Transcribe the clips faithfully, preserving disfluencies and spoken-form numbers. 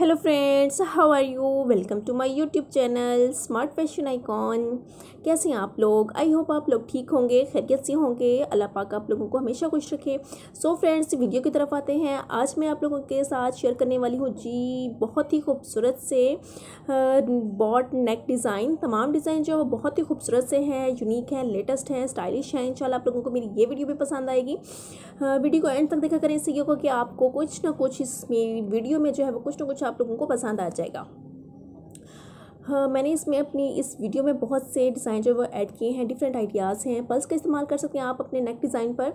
Hello friends, how are you. Welcome to my YouTube channel smart fashion icon. कैसे हैं आप लोग? I hope आप लोग ठीक होंगे, खैरियत से होंगे। अल्लाह पाक आप लोगों को हमेशा खुश रखे। सो फ्रेंड्स, वीडियो की तरफ आते हैं। आज मैं आप लोगों के साथ शेयर करने वाली हूँ जी बहुत ही खूबसूरत से बॉट नेक डिज़ाइन। तमाम डिज़ाइन जो है वो बहुत ही खूबसूरत से हैं, यूनिक हैं, लेटेस्ट हैं, स्टाइलिश हैं। इंशाल्लाह आप लोगों को मेरी ये वीडियो भी पसंद आएगी। वीडियो को एंड तक देखा करें इससे क्योंकि आपको कुछ ना कुछ इस वीडियो में जो है वो कुछ ना कुछ आप लोगों को पसंद आ जाएगा। हाँ, मैंने इसमें अपनी इस वीडियो में बहुत से डिज़ाइन जो वो ऐड किए हैं, डिफरेंट आइडियाज़ हैं। पल्स का इस्तेमाल कर सकते हैं आप अपने नेक डिज़ाइन पर,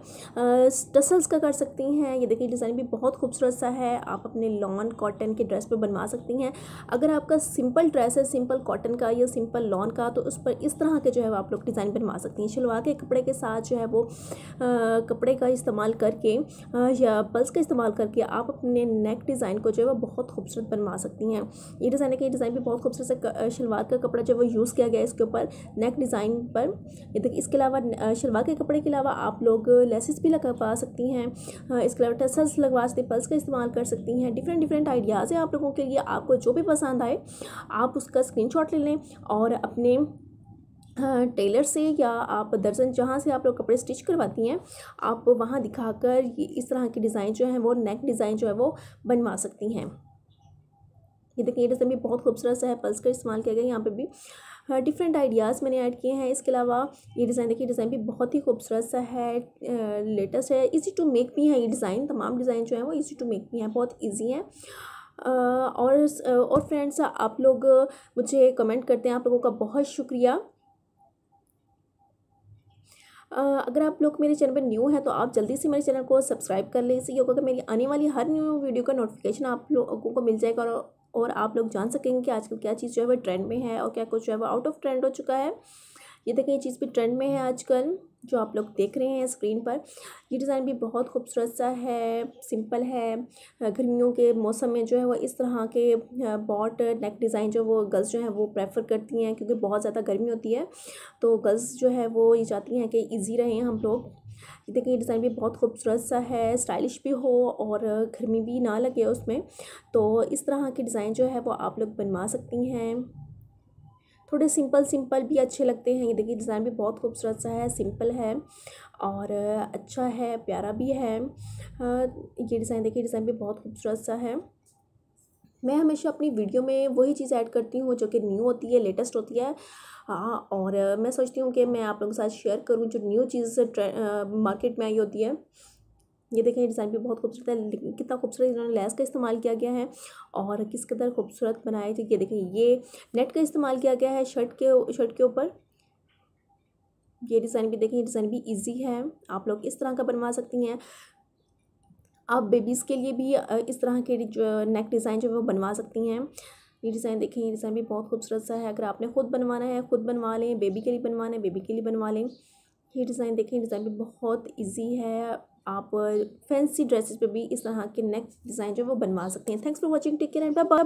टसल्स का कर सकती हैं। ये देखिए डिज़ाइन भी बहुत खूबसूरत सा है। आप अपने लॉन कॉटन के ड्रेस पर बनवा सकती हैं। अगर आपका सिंपल ड्रेस है, सिंपल कॉटन का या सिंपल लॉन का, तो उस पर इस तरह के जो है आप लोग डिज़ाइन बनवा सकती हैं। शलवार के कपड़े के साथ जो है वो आ, कपड़े का इस्तेमाल करके आ, या पल्स का इस्तेमाल करके आप अपने नेक डिज़ाइन को जो है वो बहुत खूबसूरत बनवा सकती हैं। ये डिज़ाइन के डिज़ाइन भी बहुत खूबसूरत से शलवार का कपड़ा जो वो यूज़ किया गया है इसके ऊपर नेक डिज़ाइन पर। ये देखिए, इसके अलावा शलवार के कपड़े के अलावा आप लोग लेसेस भी लगवा सकती हैं। इसके अलावा टसल्स लगवा सकती हैं, पल्स का इस्तेमाल कर सकती हैं। डिफरेंट डिफरेंट आइडियाज़ हैं आप लोगों के लिए। आपको जो भी पसंद आए आप उसका स्क्रीनशॉट ले लें और अपने टेलर से या आप दर्जन जहाँ से आप लोग कपड़े स्टिच करवाती हैं आप वहाँ दिखाकर ये इस तरह के डिज़ाइन जो है वो नेक डिज़ाइन जो है वो बनवा सकती हैं। ये देखिए डिज़ाइन भी बहुत खूबसूरत सा है। पल्स का इस्तेमाल किया गया यहाँ पे भी। डिफरेंट आइडियाज़ मैंने ऐड किए हैं। इसके अलावा ये डिज़ाइन देखिए, डिज़ाइन भी बहुत ही खूबसूरत सा है, लेटेस्ट है, इजी टू मेक भी है। ये डिज़ाइन तमाम डिज़ाइन जो है वो इजी टू मेक भी हैं, बहुत ईजी हैं। और और फ्रेंड्स, आप लोग मुझे कमेंट करते हैं, आप लोगों का बहुत शुक्रिया। अगर आप लोग मेरे चैनल पर न्यू हैं तो आप जल्दी से मेरे चैनल को सब्सक्राइब कर लें। इससे ये होगा कि मेरी आने वाली हर न्यू वीडियो का नोटिफिकेशन आप लोगों को मिल जाएगा और और आप लोग जान सकेंगे कि आजकल क्या चीज़ जो है वो ट्रेंड में है और क्या कुछ जो है वो आउट ऑफ ट्रेंड हो चुका है। ये देखिए, ये चीज़ भी ट्रेंड में है आजकल जो आप लोग देख रहे हैं स्क्रीन पर। ये डिज़ाइन भी बहुत खूबसूरत सा है, सिंपल है। गर्मियों के मौसम में जो है वो इस तरह के बॉट नेक डिज़ाइन जो वो गर्ल्स जो है वो प्रेफर करती हैं क्योंकि बहुत ज़्यादा गर्मी होती है। तो गर्ल्स जो है वो ये चाहती हैं कि ईजी रहें हम लोग। ये देखिए डिज़ाइन भी बहुत खूबसूरत सा है, स्टाइलिश भी हो और गर्मी भी ना लगे उसमें। तो इस तरह के डिज़ाइन जो है वो आप लोग बनवा सकती हैं। थोड़े सिंपल सिंपल भी अच्छे लगते हैं। ये देखिए डिज़ाइन भी बहुत खूबसूरत सा है, सिंपल है और अच्छा है, प्यारा भी है। ये डिज़ाइन देखिए, डिज़ाइन भी बहुत खूबसूरत सा है। मैं हमेशा अपनी वीडियो में वही चीज़ ऐड करती हूँ जो कि न्यू होती है, लेटेस्ट होती है। हाँ, और मैं सोचती हूँ कि मैं आप लोगों के साथ शेयर करूँ जो न्यू चीज़ मार्केट में आई होती है। ये देखिए डिज़ाइन भी बहुत खूबसूरत है, लेकिन कितना खूबसूरत इन्होंने लेस का इस्तेमाल किया गया है और किस कदर खूबसूरत बनाया है। ये देखिए, ये नेट का इस्तेमाल किया गया है शर्ट के शर्ट के ऊपर। ये डिज़ाइन भी देखिए, डिज़ाइन भी इजी है, आप लोग इस तरह का बनवा सकती हैं। आप बेबीज़ के लिए भी इस तरह के जो नेक डिज़ाइन जो वो बनवा सकती हैं। ये डिज़ाइन देखिए, ये डिज़ाइन भी बहुत खूबसूरत सा है। अगर आपने खुद बनवाना है खुद बनवा लें, बेबी के लिए बनवाना है बेबी के लिए बनवा लें। ये डिज़ाइन देखिए, डिज़ाइन भी बहुत इजी है। आप फैंसी ड्रेसेस पे भी इस तरह के नेक डिज़ाइन जो वो बनवा सकते हैं। Thanks for watching, take care and bye bye.